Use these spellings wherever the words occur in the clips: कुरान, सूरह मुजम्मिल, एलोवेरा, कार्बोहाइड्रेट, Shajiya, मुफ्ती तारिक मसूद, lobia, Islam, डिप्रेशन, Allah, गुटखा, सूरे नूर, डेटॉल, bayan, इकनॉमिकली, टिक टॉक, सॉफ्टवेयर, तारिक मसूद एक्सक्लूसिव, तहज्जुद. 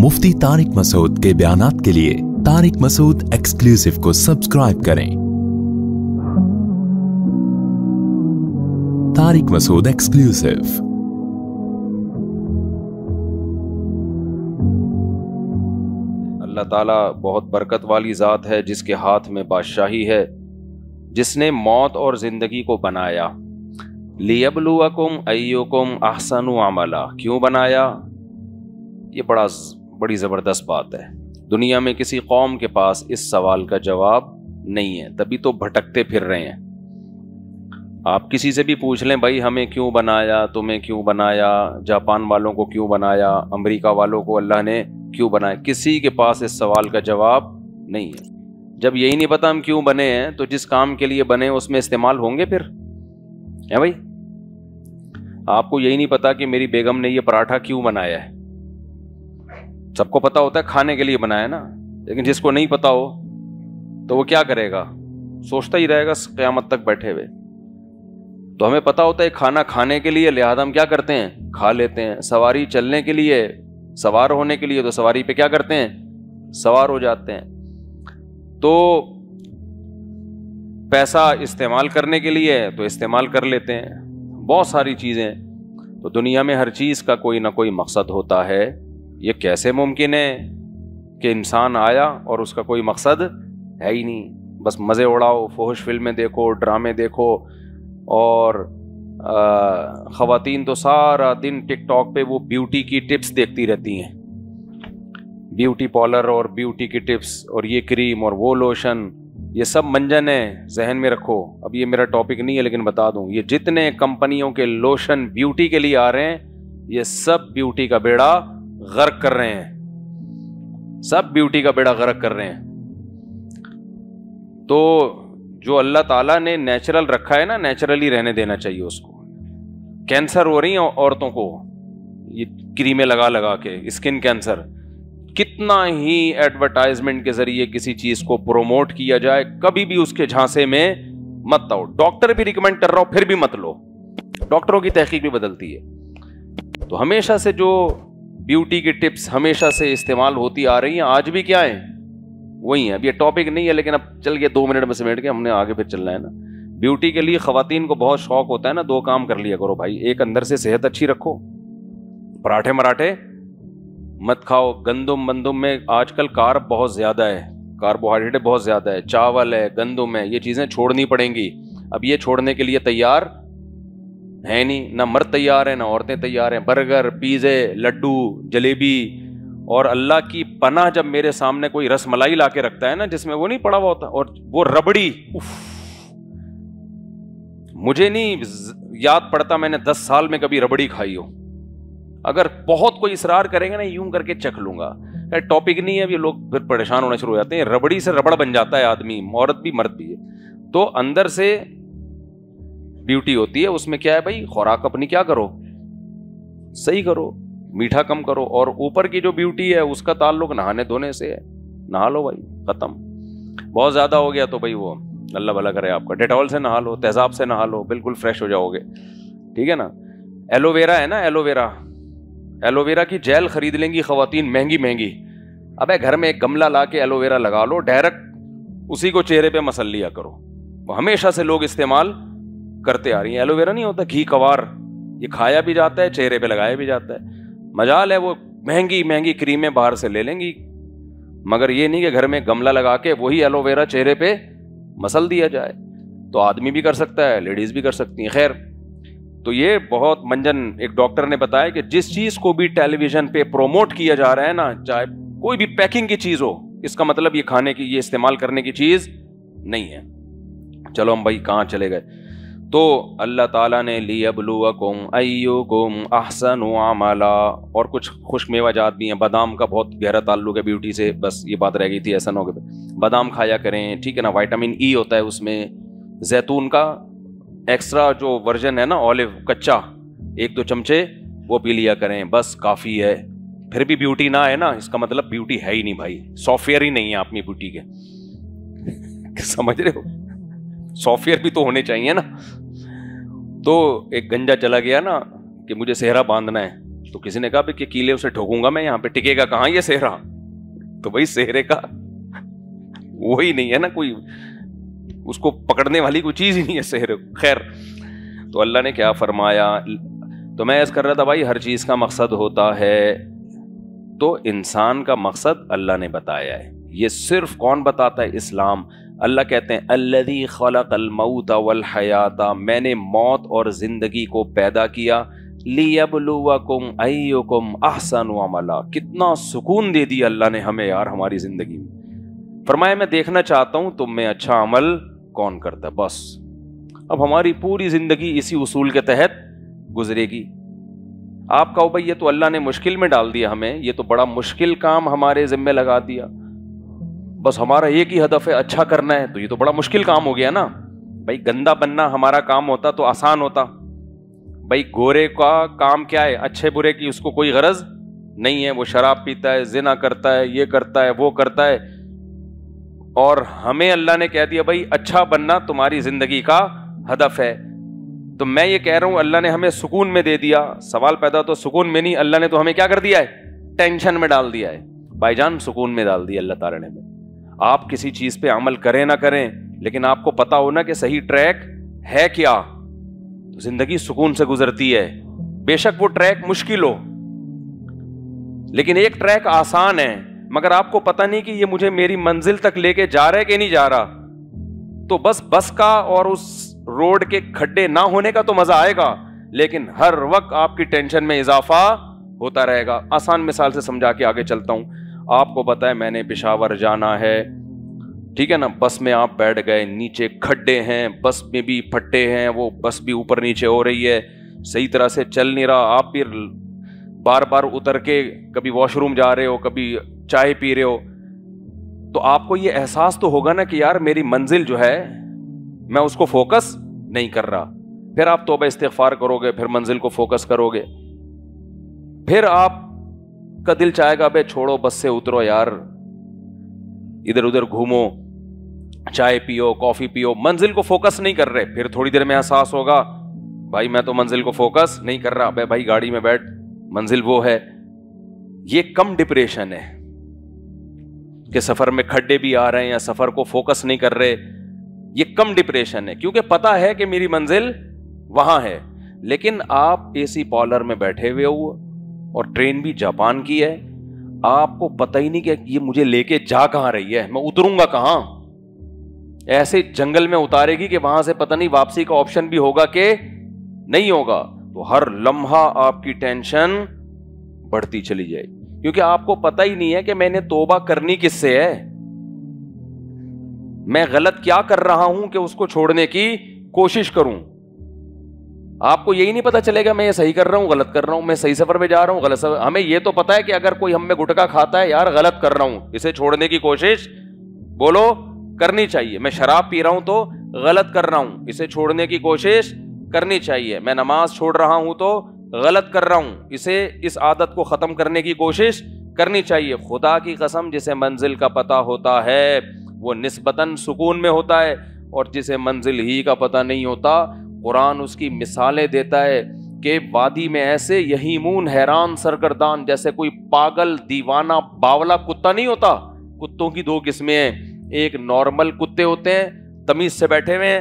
मुफ्ती तारिक मसूद के बयानात के लिए तारिक मसूद एक्सक्लूसिव को सब्सक्राइब करें। तारिक मसूद एक्सक्लूसिव। अल्लाह ताला बहुत बरकत वाली ज़ात है जिसके हाथ में बादशाही है, जिसने मौत और ज़िंदगी को बनाया। लियब्लुवकुम अय्युकुम अहसनु अमला। क्यों बनाया? ये बड़ी ज़बरदस्त बात है। दुनिया में किसी कौम के पास इस सवाल का जवाब नहीं है, तभी तो भटकते फिर रहे हैं। आप किसी से भी पूछ लें, भाई हमें क्यों बनाया, तुम्हें क्यों बनाया, जापान वालों को क्यों बनाया, अमेरिका वालों को अल्लाह ने क्यों बनाया, किसी के पास इस सवाल का जवाब नहीं है। जब यही नहीं पता हम क्यों बने हैं, तो जिस काम के लिए बने उसमें इस्तेमाल होंगे फिर, है भाई। आपको यही नहीं पता कि मेरी बेगम ने यह पराठा क्यों बनाया है। सबको पता होता है खाने के लिए बनाया ना, लेकिन जिसको नहीं पता हो तो वो क्या करेगा, सोचता ही रहेगा क़यामत तक बैठे हुए। तो हमें पता होता है खाना खाने के लिए, लिहाजा हम क्या करते हैं, खा लेते हैं। सवारी चलने के लिए, सवार होने के लिए, तो सवारी पे क्या करते हैं, सवार हो जाते हैं। तो पैसा इस्तेमाल करने के लिए है तो इस्तेमाल कर लेते हैं। बहुत सारी चीज़ें, तो दुनिया में हर चीज़ का कोई ना कोई मकसद होता है। ये कैसे मुमकिन है कि इंसान आया और उसका कोई मकसद है ही नहीं, बस मज़े उड़ाओ, फहश फिल्में देखो, ड्रामे देखो। और ख़वातीन तो सारा दिन टिक टॉक पे वो ब्यूटी की टिप्स देखती रहती हैं, ब्यूटी पार्लर और ब्यूटी की टिप्स और ये क्रीम और वो लोशन, ये सब मंजन है, जहन में रखो। अब ये मेरा टॉपिक नहीं है लेकिन बता दूं, ये जितने कंपनियों के लोशन ब्यूटी के लिए आ रहे हैं, ये सब ब्यूटी का बेड़ा गर्क कर रहे हैं, सब ब्यूटी का बेड़ा गर्क कर रहे हैं। तो जो अल्लाह ताला ने नेचुरल रखा है ना, नेचुरली रहने देना चाहिए उसको। कैंसर हो रही है औरतों को ये क्रीमें लगा लगा के, स्किन कैंसर। कितना ही एडवर्टाइजमेंट के ज़रिए किसी चीज़ को प्रोमोट किया जाए, कभी भी उसके झांसे में मत आओ। डॉक्टर भी रिकमेंड कर रहा हो फिर भी मत लो, डॉक्टरों की तहकीक भी बदलती है। तो हमेशा से जो ब्यूटी की टिप्स हमेशा से इस्तेमाल होती आ रही हैं, आज भी क्या है, वही है। अब ये टॉपिक नहीं है लेकिन अब चल गया 2 मिनट में समेट के, हमने आगे फिर चलना है ना। ब्यूटी के लिए ख़वातीन को बहुत शौक होता है ना, 2 काम कर लिया करो भाई। एक, अंदर से सेहत अच्छी रखो, पराठे मराठे मत खाओ। गंदुम बंदुम में आजकल कार्ब बहुत ज़्यादा है, कार्बोहाइड्रेट बहुत ज़्यादा है, चावल है, गंदुम है, ये चीज़ें छोड़नी पड़ेंगी। अब ये छोड़ने के लिए तैयार है नहीं, ना मर्द तैयार है ना औरतें तैयार हैं। बर्गर, पिज़्ज़े, लड्डू, जलेबी, और अल्लाह की पनाह जब मेरे सामने कोई रसमलाई लाके रखता है ना जिसमें वो नहीं पड़ा हुआ होता, और वो रबड़ी, मुझे नहीं याद पड़ता मैंने 10 साल में कभी रबड़ी खाई हो। अगर बहुत कोई इसरार करेंगे ना, यूं करके चख लूंगा, टॉपिक नहीं है। अब ये लोग फिर परेशान होना शुरू हो जाते हैं, रबड़ी से रबड़ बन जाता है आदमी, औरत भी मर्द भी है। तो अंदर से ब्यूटी होती है, उसमें क्या है भाई, खुराक अपनी क्या करो, सही करो, मीठा कम करो। और ऊपर की जो ब्यूटी है उसका ताल्लुक नहाने धोने से है, नहा लो भाई, ख़त्म। बहुत ज़्यादा हो गया तो भाई वो अल्लाह भला करे आपका, डेटॉल से नहा लो, तेज़ाब से नहा लो, बिल्कुल फ्रेश हो जाओगे, ठीक है ना। एलोवेरा है ना, एलोवेरा, एलोवेरा की जेल ख़रीद लेंगी ख़वातीन, महंगी महंगी। अबे घर में एक गमला ला के एलोवेरा लगा लो, डायरेक्ट उसी को चेहरे पर मसल लिया करो। वो हमेशा से लोग इस्तेमाल करते आ रही हैं। एलोवेरा नहीं होता घी कवार, ये खाया भी जाता है, चेहरे पर लगाया भी जाता है। मजाल है वो महंगी महंगी क्रीमें बाहर से ले लेंगी, मगर ये नहीं कि घर में गमला लगा के वही एलोवेरा चेहरे पे मसल दिया जाए। तो आदमी भी कर सकता है, लेडीज़ भी कर सकती हैं। खैर, तो ये बहुत मंजन, एक डॉक्टर ने बताया कि जिस चीज़ को भी टेलीविज़न पे प्रोमोट किया जा रहा है ना, चाहे कोई भी पैकिंग की चीज़ हो, इसका मतलब ये खाने की, ये इस्तेमाल करने की चीज़ नहीं है। चलो हम भाई कहाँ चले गए। तो अल्लाह ताला ने लियब्लुवकुम अय्युकुम अहसनु अमला, और कुछ खुश मेवा जात भी हैं। बादाम का बहुत गहरा ताल्लुक है ब्यूटी से, बस ये बात रह गई थी, ऐसा ना हो। बादाम खाया करें, ठीक है ना, विटामिन ई होता है उसमें। जैतून का एक्स्ट्रा जो वर्जन है ना, ऑलिव कच्चा, 1-2 चमचे वो पी लिया करें, बस काफ़ी है। फिर भी ब्यूटी ना है ना, इसका मतलब ब्यूटी है ही नहीं भाई, सॉफ्टवेयर ही नहीं है आप में ब्यूटी के, समझ रहे हो, सॉफ्टवेयर भी तो होने चाहिए ना। तो एक गंजा चला गया ना कि मुझे सेहरा बांधना है, तो किसी ने कहा कि कीले उसे ठोकूंगा मैं, यहाँ पे टिकेगा कहाँ ये सेहरा। तो भाई सेहरे का वो ही नहीं है ना, कोई उसको पकड़ने वाली कोई चीज ही नहीं है सेहरे। खैर, तो अल्लाह ने क्या फरमाया, तो मैं ऐसा कर रहा था भाई हर चीज का मकसद होता है, तो इंसान का मकसद अल्लाह ने बताया है। ये सिर्फ कौन बताता है? इस्लाम। अल्लाह कहते हैं अल्लज़ी खलक़ल मौता वल हयाता, मैंने मौत और ज़िंदगी को पैदा किया, लियब्लुवकुम अय्युकुम अहसनु अमला। कितना सुकून दे दिया अल्लाह ने हमें यार हमारी ज़िंदगी में। फरमाया मैं देखना चाहता हूँ तुम में अच्छा अमल कौन करता, बस। अब हमारी पूरी ज़िंदगी इसी उसूल के तहत गुजरेगी। आप कहो भाई ये तो अल्लाह ने मुश्किल में डाल दिया हमें, ये तो बड़ा मुश्किल काम हमारे ज़िम्मे लगा दिया, बस हमारा एक ही हदफ है अच्छा करना है, तो ये तो बड़ा मुश्किल काम हो गया ना भाई। गंदा बनना हमारा काम होता तो आसान होता। भाई गोरे का काम क्या है, अच्छे बुरे की उसको कोई गरज नहीं है, वो शराब पीता है, जिना करता है, ये करता है, वो करता है, और हमें अल्लाह ने कह दिया भाई अच्छा बनना तुम्हारी जिंदगी का हदफ है। तो मैं ये कह रहा हूं अल्लाह ने हमें सुकून में दे दिया, सवाल पैदा तो सुकून में नहीं, अल्लाह ने तो हमें क्या कर दिया है, टेंशन में डाल दिया है। भाईजान सुकून में डाल दिया अल्लाह ताला ने। आप किसी चीज पे अमल करें ना करें, लेकिन आपको पता हो ना कि सही ट्रैक है क्या, तो जिंदगी सुकून से गुजरती है। बेशक वो ट्रैक मुश्किल हो, लेकिन एक ट्रैक आसान है, मगर आपको पता नहीं कि ये मुझे मेरी मंजिल तक लेके जा रहा है कि नहीं जा रहा, तो बस का और उस रोड के खड्डे ना होने का तो मजा आएगा, लेकिन हर वक्त आपकी टेंशन में इजाफा होता रहेगा। आसान मिसाल से समझा के आगे चलता हूं। आपको पता है मैंने पेशावर जाना है, ठीक है ना, बस में आप बैठ गए, नीचे खड्डे हैं, बस में भी फट्टे हैं, वो बस भी ऊपर नीचे हो रही है, सही तरह से चल नहीं रहा, आप फिर बार बार उतर के कभी वॉशरूम जा रहे हो, कभी चाय पी रहे हो, तो आपको ये एहसास तो होगा ना कि यार मेरी मंजिल जो है मैं उसको फोकस नहीं कर रहा। फिर आप तौबा इस्तिगफार करोगे, फिर मंजिल को फोकस करोगे, फिर आप का दिल चाहेगा बे छोड़ो बस से उतरो यार, इधर उधर घूमो, चाय पियो, कॉफी पियो, मंजिल को फोकस नहीं कर रहे। फिर थोड़ी देर में एहसास होगा भाई मैं तो मंजिल को फोकस नहीं कर रहा, बे भाई गाड़ी में बैठ, मंजिल वो है। ये कम डिप्रेशन है कि सफर में खड्डे भी आ रहे हैं या सफर को फोकस नहीं कर रहे, ये कम डिप्रेशन है, क्योंकि पता है कि मेरी मंजिल वहां है। लेकिन आप एसी पॉलर में बैठे हुए हो और ट्रेन भी जापान की है, आपको पता ही नहीं कि ये मुझे लेके जा कहां रही है, मैं उतरूंगा कहां, ऐसे जंगल में उतारेगी कि वहां से पता नहीं वापसी का ऑप्शन भी होगा कि नहीं होगा। तो हर लम्हा आपकी टेंशन बढ़ती चली जाएगी, क्योंकि आपको पता ही नहीं है कि मैंने तौबा करनी किससे है, मैं गलत क्या कर रहा हूं कि उसको छोड़ने की कोशिश करूं। आपको यही नहीं पता चलेगा मैं ये सही कर रहा हूँ, गलत कर रहा हूँ, मैं सही सफर पे जा रहा हूँ, गलत सफर। हमें ये तो पता है कि अगर कोई हम में गुटखा खाता है यार गलत कर रहा हूँ, इसे छोड़ने की कोशिश बोलो करनी चाहिए। मैं शराब पी रहा हूँ तो गलत कर रहा हूँ, इसे छोड़ने की कोशिश करनी चाहिए। मैं नमाज छोड़ रहा हूँ तो गलत कर रहा हूँ, इसे इस आदत को ख़त्म करने की कोशिश करनी चाहिए। खुदा की कसम जिसे मंजिल का पता होता है वो निस्बतन सुकून में होता है, और जिसे मंजिल ही का पता नहीं होता कुरान उसकी मिसालें देता है कि वादी में ऐसे यहीमून हैरान सरगर्दान, जैसे कोई पागल दीवाना बावला कुत्ता नहीं होता। कुत्तों की दो किस्में हैं, एक नॉर्मल कुत्ते होते हैं तमीज से बैठे हुए हैं,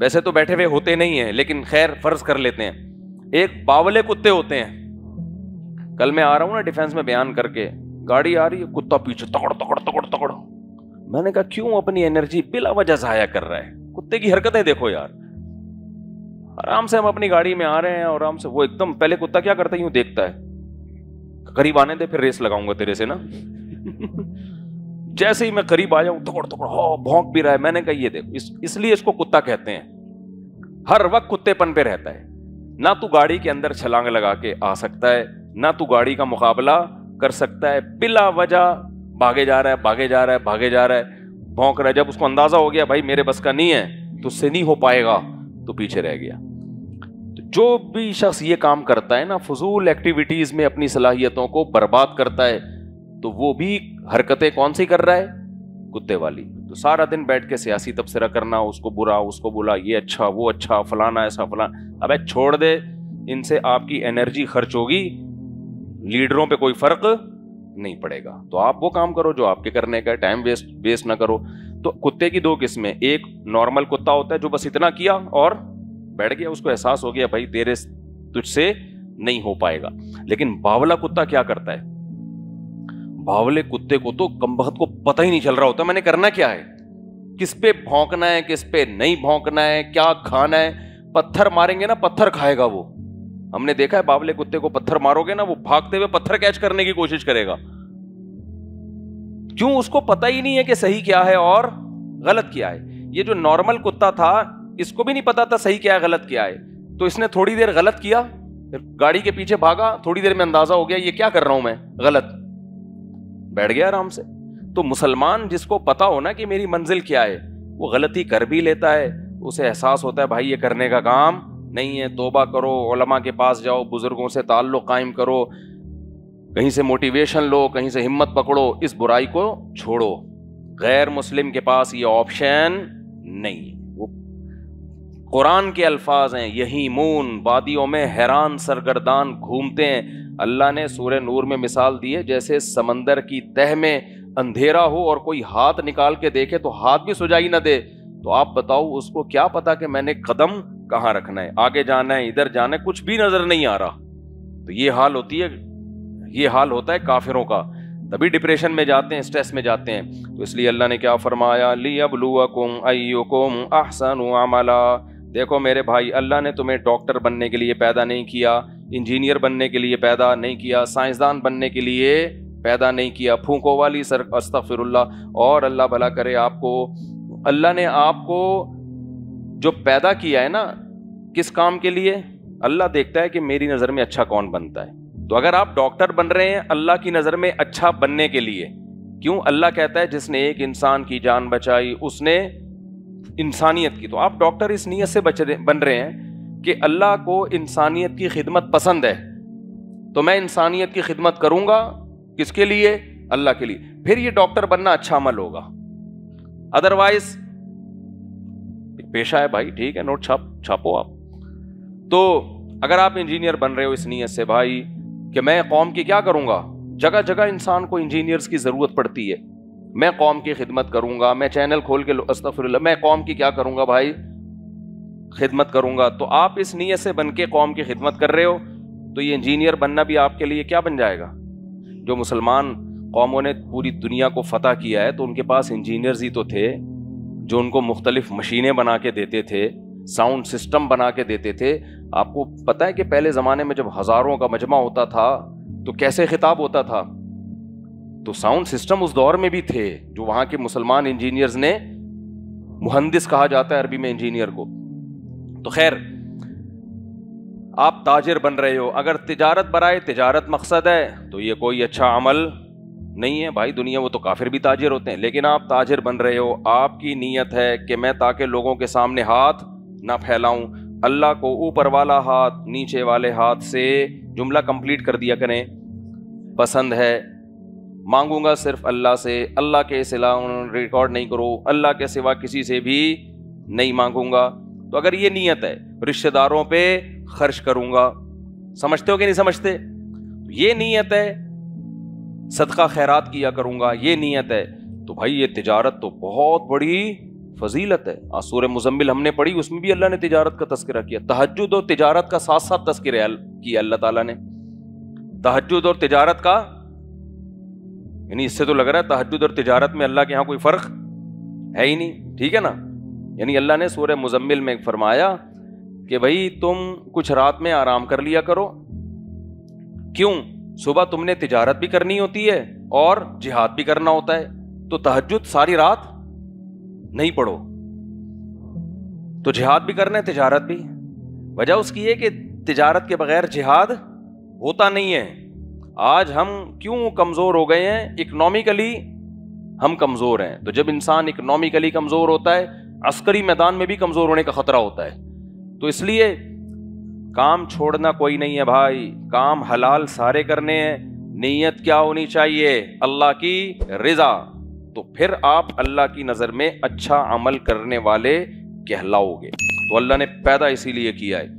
वैसे तो बैठे हुए होते नहीं हैं लेकिन खैर फर्ज कर लेते हैं, एक बावले कुत्ते होते हैं। कल मैं आ रहा हूँ ना डिफेंस में बयान करके, गाड़ी आ रही है, कुत्ता पीछे तकड़ तकड़ तकड़ तकड़, मैंने कहा क्यों अपनी एनर्जी बिला वजह जाया कर रहा है, कुत्ते की हरकतें देखो यार। आराम से हम अपनी गाड़ी में आ रहे हैं और आराम से वो एकदम, पहले कुत्ता क्या करता है यूं देखता है, करीब आने दे फिर रेस लगाऊंगा तेरे से ना। जैसे ही मैं करीब आ जाऊं तोड़ तोड़ भौंक भी रहा है। मैंने कहा ये देखो, इसलिए इसको कुत्ता कहते हैं, हर वक्त कुत्तेपन पे रहता है। ना तू गाड़ी के अंदर छलांग लगा के आ सकता है, ना तू गाड़ी का मुकाबला कर सकता है, बिला वजह भागे जा रहा है, भागे जा रहा है, भागे जा रहा है, भौंक रहा है। जब उसको अंदाजा हो गया भाई मेरे बस का नहीं है, तुझसे नहीं हो पाएगा, तो पीछे रह गया। तो जो भी शख्स ये काम करता है ना, फजूल एक्टिविटीज में अपनी सलाहियतों को बर्बाद करता है, तो वो भी हरकतें कौन सी कर रहा है, कुत्ते वाली। तो सारा दिन बैठ के सियासी तबसरा करना, उसको बुरा उसको बुला, ये अच्छा वो अच्छा, फलाना ऐसा फलाना, अबे छोड़ दे इनसे आपकी एनर्जी खर्च होगी, लीडरों पे कोई फर्क नहीं पड़ेगा। तो आप वो काम करो जो आपके करने का, टाइम वेस्ट ना करो। तो कुत्ते की दो किस्में, एक नॉर्मल कुत्ता होता है जो बस इतना किया और बैठ गया, उसको एहसास हो गया भाई तेरे तुझसे नहीं हो पाएगा। लेकिन बावला कुत्ता क्या करता है, बावले कुत्ते को तो कमबख्त को पता ही नहीं चल रहा होता मैंने करना क्या है, किस पे भौंकना है, किस पे नहीं भौंकना है, क्या खाना है। पत्थर मारेंगे ना पत्थर खाएगा वो, हमने देखा है बावले कुत्ते को पत्थर मारोगे ना वो भागते हुए पत्थर कैच करने की कोशिश करेगा। क्यों? उसको पता ही नहीं है कि सही क्या है और गलत क्या है। ये जो नॉर्मल कुत्ता था इसको भी नहीं पता था सही क्या है गलत क्या है, तो इसने थोड़ी देर गलत किया, गाड़ी के पीछे भागा, थोड़ी देर में अंदाजा हो गया ये क्या कर रहा हूं मैं गलत, बैठ गया आराम से। तो मुसलमान जिसको पता हो ना कि मेरी मंजिल क्या है, वो गलती कर भी लेता है, उसे एहसास होता है भाई ये करने का काम नहीं है, तौबा करो, उलमा के पास जाओ, बुजुर्गों से ताल्लुक़ कायम करो, कहीं से मोटिवेशन लो, कहीं से हिम्मत पकड़ो, इस बुराई को छोड़ो। गैर मुस्लिम के पास ये ऑप्शन नहीं है। वो कुरान के अल्फाज हैं, यही मून वादियों में हैरान सरगर्दान घूमते हैं। अल्लाह ने सूरे नूर में मिसाल दी है जैसे समंदर की तह में अंधेरा हो और कोई हाथ निकाल के देखे तो हाथ भी सुझाई ना दे, तो आप बताओ उसको क्या पता कि मैंने कदम कहाँ रखना है, आगे जाना है, इधर जाना है, कुछ भी नजर नहीं आ रहा। तो ये हाल होता है काफिरों का, तभी डिप्रेशन में जाते हैं, स्ट्रेस में जाते हैं। तो इसलिए अल्लाह ने क्या फरमाया, लियब्लुवकुम अय्युकुम अहसनु अमला। देखो मेरे भाई, अल्लाह ने तुम्हें डॉक्टर बनने के लिए पैदा नहीं किया, इंजीनियर बनने के लिए पैदा नहीं किया, साइंसदान बनने के लिए पैदा नहीं किया, फूंकों वाली सर अस्तगफिरुल्लाह, और अल्लाह भला करे आपको। अल्लाह ने आपको जो पैदा किया है ना किस काम के लिए, अल्लाह देखता है कि मेरी नज़र में अच्छा कौन बनता है। तो अगर आप डॉक्टर बन रहे हैं अल्लाह की नज़र में अच्छा बनने के लिए, क्यों? अल्लाह कहता है जिसने एक इंसान की जान बचाई उसने इंसानियत की। तो आप डॉक्टर इस नीयत से बन रहे हैं कि अल्लाह को इंसानियत की खिदमत पसंद है, तो मैं इंसानियत की खिदमत करूंगा, किसके लिए? अल्लाह के लिए। फिर ये डॉक्टर बनना अच्छा अमल होगा। अदरवाइज पेशा है भाई, ठीक है, नोट छापो आप। तो अगर आप इंजीनियर बन रहे हो इस नीयत से भाई कि मैं कौम की क्या करूंगा, जगह जगह इंसान को इंजीनियर्स की ज़रूरत पड़ती है, मैं कौम की खिदमत करूंगा, मैं चैनल खोल के अस्तगफिरुल्लाह, मैं कौम की क्या करूंगा भाई, खिदमत करूंगा। तो आप इस नीयत से बन के कौम की खिदमत कर रहे हो, तो ये इंजीनियर बनना भी आपके लिए क्या बन जाएगा। जो मुसलमान कौमों ने पूरी दुनिया को फतह किया है तो उनके पास इंजीनियर्स ही तो थे जो उनको मुख्तलिफ मशीनें बना के देते थे, साउंड सिस्टम बना के देते थे। आपको पता है कि पहले ज़माने में जब हज़ारों का मजमा होता था तो कैसे खिताब होता था, तो साउंड सिस्टम उस दौर में भी थे जो वहाँ के मुसलमान इंजीनियर्स ने, मुहंदिस कहा जाता है अरबी में इंजीनियर को। तो खैर आप ताजिर बन रहे हो, अगर तिजारत बराए तिजारत मकसद है तो ये कोई अच्छा अमल नहीं है भाई, दुनिया वो तो काफिर भी ताजिर होते हैं। लेकिन आप ताजिर बन रहे हो, आपकी नीयत है कि मैं ताकि लोगों के सामने हाथ ना फैलाऊं, अल्लाह को ऊपर वाला हाथ नीचे वाले हाथ से, जुमला कंप्लीट कर दिया करें, पसंद है, मांगूंगा सिर्फ अल्लाह से, अल्लाह के सिवा रिकॉर्ड नहीं करो, अल्लाह के सिवा किसी से भी नहीं मांगूंगा। तो अगर ये नीयत है रिश्तेदारों पे खर्च करूंगा, समझते हो कि नहीं समझते, ये नीयत है सदका खैरात किया करूंगा, ये नीयत है, तो भाई ये तिजारत तो बहुत बड़ी फजीलत है। आज सूरह मुजम्मिल हमने पढ़ी, उसमें भी अल्लाह ने तिजारत का तस्करा किया, तहज्जुद और तिजारत का साथ साथ तस्करा किया अल्लाह ताला ने, तहज्जुद और तिजारत का। यानी इससे तो लग रहा है तहज्जुद और तिजारत में अल्लाह के यहाँ कोई फर्क है ही नहीं, ठीक है ना। यानी अल्लाह ने सूरह मुजम्मिल में फरमाया कि भाई तुम कुछ रात में आराम कर लिया करो, क्यों? सुबह तुमने तिजारत भी करनी होती है और जिहाद भी करना होता है, तो तहज्जुद सारी रात नहीं पढ़ो, तो जिहाद भी करना है तिजारत भी। वजह उसकी है कि तिजारत के बगैर जिहाद होता नहीं है। आज हम क्यों कमज़ोर हो गए हैं, इकनॉमिकली हम कमज़ोर हैं। तो जब इंसान इकनॉमिकली कमज़ोर होता है अस्करी मैदान में भी कमज़ोर होने का ख़तरा होता है। तो इसलिए काम छोड़ना कोई नहीं है भाई, काम हलाल सारे करने हैं, नीयत क्या होनी चाहिए, अल्लाह की रज़ा, तो फिर आप अल्लाह की नज़र में अच्छा अमल करने वाले कहलाओगे। तो अल्लाह ने पैदा इसीलिए किया है।